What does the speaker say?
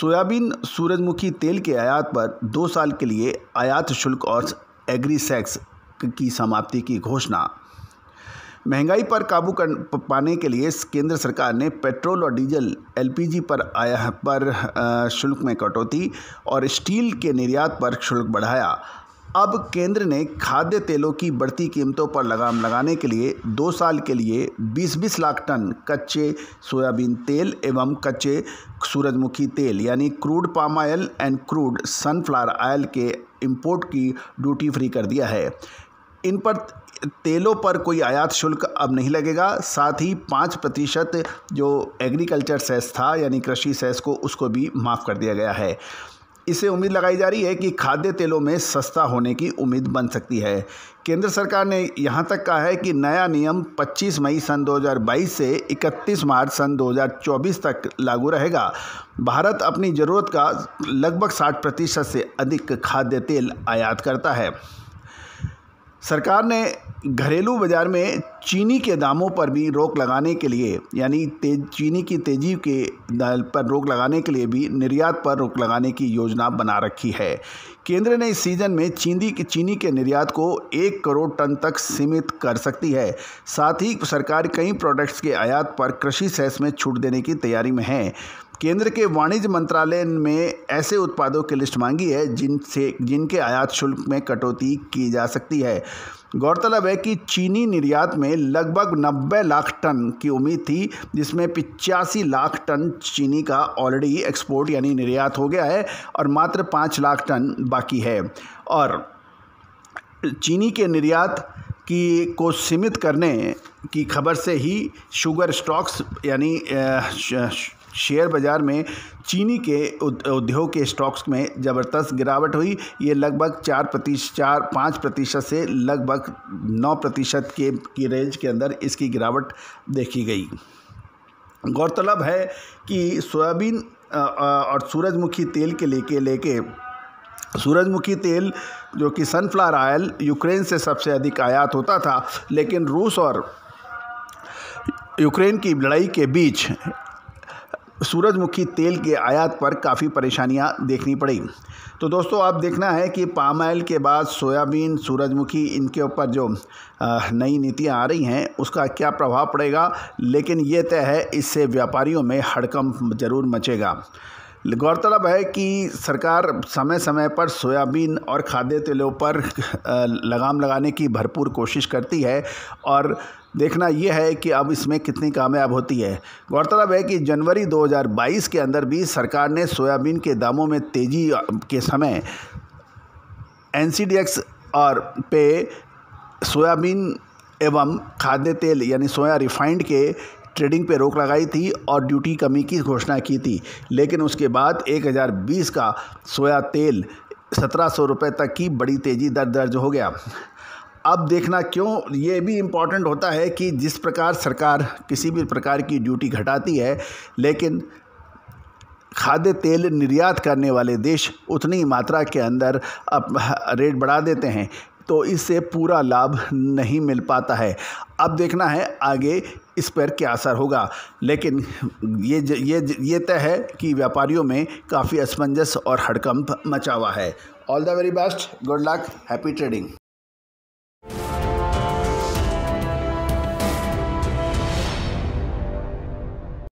Soybean सूरजमुखी तेल के आयात पर 2 साल के लिए आयात शुल्क और एग्रीसैक्स की समाप्ति की घोषणा। महंगाई पर काबू पाने के लिए केंद्र सरकार ने पेट्रोल और डीजल एलपीजी पर शुल्क में कटौती और स्टील के निर्यात पर शुल्क बढ़ाया। अब केंद्र ने खाद्य तेलों की बढ़ती कीमतों पर लगाम लगाने के लिए 2 साल के लिए 20-20 लाख टन कच्चे सोयाबीन तेल एवं कच्चे सूरजमुखी तेल यानी crude palm oil and crude sunflower oil के इंपोर्ट की ड्यूटी फ्री कर दिया है। इन पर तेलों पर कोई आयात शुल्क अब नहीं लगेगा। साथ ही 5% जो एग्रीकल्चर सेस था यानी कृषि सेस को उसको भी माफ़ कर दिया गया है। इसे उम्मीद लगाई जा रही है कि खाद्य तेलों में सस्ता होने की उम्मीद बन सकती है। केंद्र सरकार ने यहां तक कहा है कि नया नियम 25 मई सन 2022 से 31 मार्च सन 2024 तक लागू रहेगा। भारत अपनी ज़रूरत का लगभग 60% से अधिक खाद्य तेल आयात करता है। सरकार ने घरेलू बाज़ार में चीनी के दामों पर भी रोक लगाने के लिए यानी चीनी की तेज़ी के पर रोक लगाने के लिए भी निर्यात पर रोक लगाने की योजना बना रखी है। केंद्र ने इस सीज़न में चीनी के निर्यात को 1 करोड़ टन तक सीमित कर सकती है। साथ ही सरकार कई प्रोडक्ट्स के आयात पर कृषि सेस में छूट देने की तैयारी में है। केंद्र के वाणिज्य मंत्रालय में ऐसे उत्पादों की लिस्ट मांगी है जिनके आयात शुल्क में कटौती की जा सकती है। गौरतलब है कि चीनी निर्यात में लगभग 90 लाख टन की उम्मीद थी, जिसमें 85 लाख टन चीनी का ऑलरेडी एक्सपोर्ट यानी निर्यात हो गया है और मात्र 5 लाख टन बाकी है। और चीनी के निर्यात को सीमित करने की खबर से ही शुगर स्टॉक्स यानी शेयर बाज़ार में चीनी के उद्योग के स्टॉक्स में ज़बरदस्त गिरावट हुई। ये लगभग 4-5% से लगभग 9% की रेंज के अंदर इसकी गिरावट देखी गई। गौरतलब है कि सोयाबीन और सूरजमुखी तेल के लेके सूरजमुखी तेल जो कि सनफ्लावर ऑयल यूक्रेन से सबसे अधिक आयात होता था, लेकिन रूस और यूक्रेन की लड़ाई के बीच सूरजमुखी तेल के आयात पर काफ़ी परेशानियां देखनी पड़ी। तो दोस्तों आप देखना है कि पाम ऑयल के बाद सोयाबीन, सूरजमुखी, इनके ऊपर जो नई नीतियां आ रही हैं उसका क्या प्रभाव पड़ेगा, लेकिन ये तय है इससे व्यापारियों में हड़कंप जरूर मचेगा। गौरतलब है कि सरकार समय समय पर सोयाबीन और खाद्य तेलों पर लगाम लगाने की भरपूर कोशिश करती है और देखना यह है कि अब इसमें कितनी कामयाब होती है। गौरतलब है कि जनवरी 2022 के अंदर भी सरकार ने सोयाबीन के दामों में तेज़ी के समय NCDX और पे सोयाबीन एवं खाद्य तेल यानी सोया रिफाइंड के ट्रेडिंग पे रोक लगाई थी और ड्यूटी कमी की घोषणा की थी, लेकिन उसके बाद 1020 का सोया तेल 1700 रुपये तक की बड़ी तेज़ी दर्ज हो गया। अब देखना क्यों ये भी इम्पॉर्टेंट होता है कि जिस प्रकार सरकार किसी भी प्रकार की ड्यूटी घटाती है, लेकिन खाद्य तेल निर्यात करने वाले देश उतनी मात्रा के अंदर अब रेट बढ़ा देते हैं, तो इससे पूरा लाभ नहीं मिल पाता है। अब देखना है आगे इस पर क्या असर होगा, लेकिन ये तय है कि व्यापारियों में काफ़ी असमंजस और हड़कंप मचा हुआ है। All the very best, good luck, happy trading.